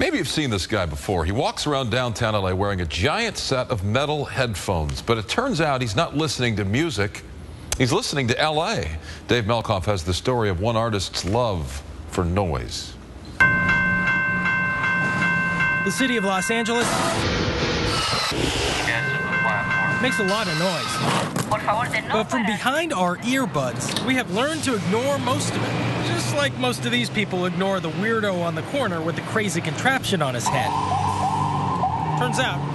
Maybe you've seen this guy before. He walks around downtown LA wearing a giant set of metal headphones, but it turns out he's not listening to music. He's listening to LA. Dave Malkoff has the story of one artist's love for noise. The city of Los Angeles makes a lot of noise. But from behind our earbuds, we have learned to ignore most of it. Just like most of these people ignore the weirdo on the corner with the crazy contraption on his head. Turns out,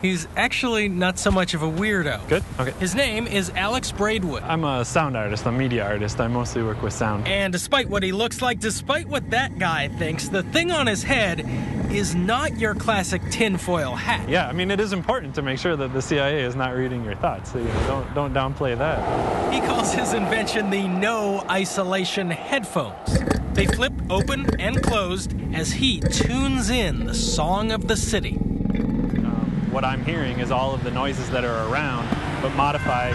he's actually not so much of a weirdo. Good? Okay. His name is Alex Braidwood. I'm a sound artist, a media artist. I mostly work with sound. And despite what he looks like, despite what that guy thinks, the thing on his head is not your classic tinfoil hat. Yeah, I mean, it is important to make sure that the CIA is not reading your thoughts. So, you know, don't downplay that. He calls his invention the no isolation headphones. They flip open and closed as he tunes in the song of the city. What I'm hearing is all of the noises that are around, but modified.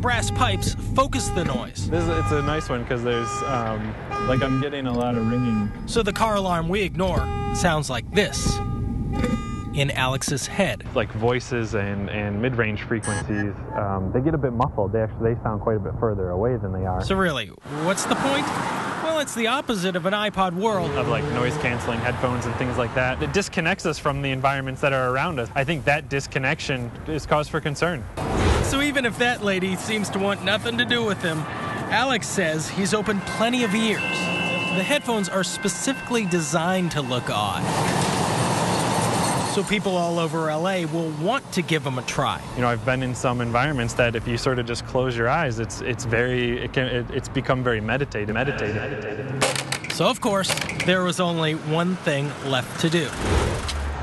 Brass pipes focus the noise. It's a nice one because there's, like, I'm getting a lot of ringing. So the car alarm we ignore sounds like this in Alex's head. It's like voices and mid-range frequencies, they get a bit muffled. They sound quite a bit further away than they are. So really, what's the point? Well, it's the opposite of an iPod world. Of like noise-canceling headphones and things like that. It disconnects us from the environments that are around us. I think that disconnection is cause for concern. So even if that lady seems to want nothing to do with him, Alex says he's opened plenty of ears. The headphones are specifically designed to look odd. So people all over LA will want to give them a try. You know, I've been in some environments that if you sort of just close your eyes, it's become very meditative. So of course, there was only one thing left to do.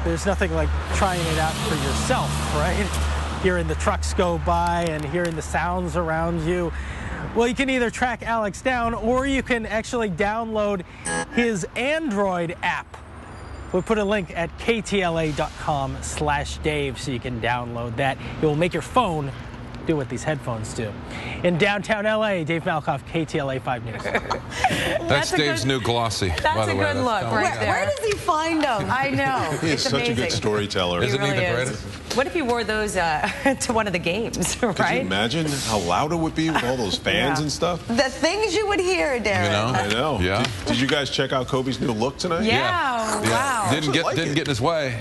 There's nothing like trying it out for yourself, right? Hearing the trucks go by and hearing the sounds around you. Well, you can either track Alex down or you can actually download his Android app. We'll put a link at ktla.com/Dave so you can download that. It will make your phone do what these headphones do. In downtown LA, Dave Malkoff, KTLA 5 News. That's Dave's new glossy. That's a good look right there. Where does he find them? I know. He is such a good storyteller. Isn't he the greatest? What if he wore those to one of the games, right? Could you imagine how loud it would be with all those fans and stuff? The things you would hear, Darren. You know? I know. Yeah. Did you guys check out Kobe's new look tonight? Yeah. Wow. Didn't get in his way.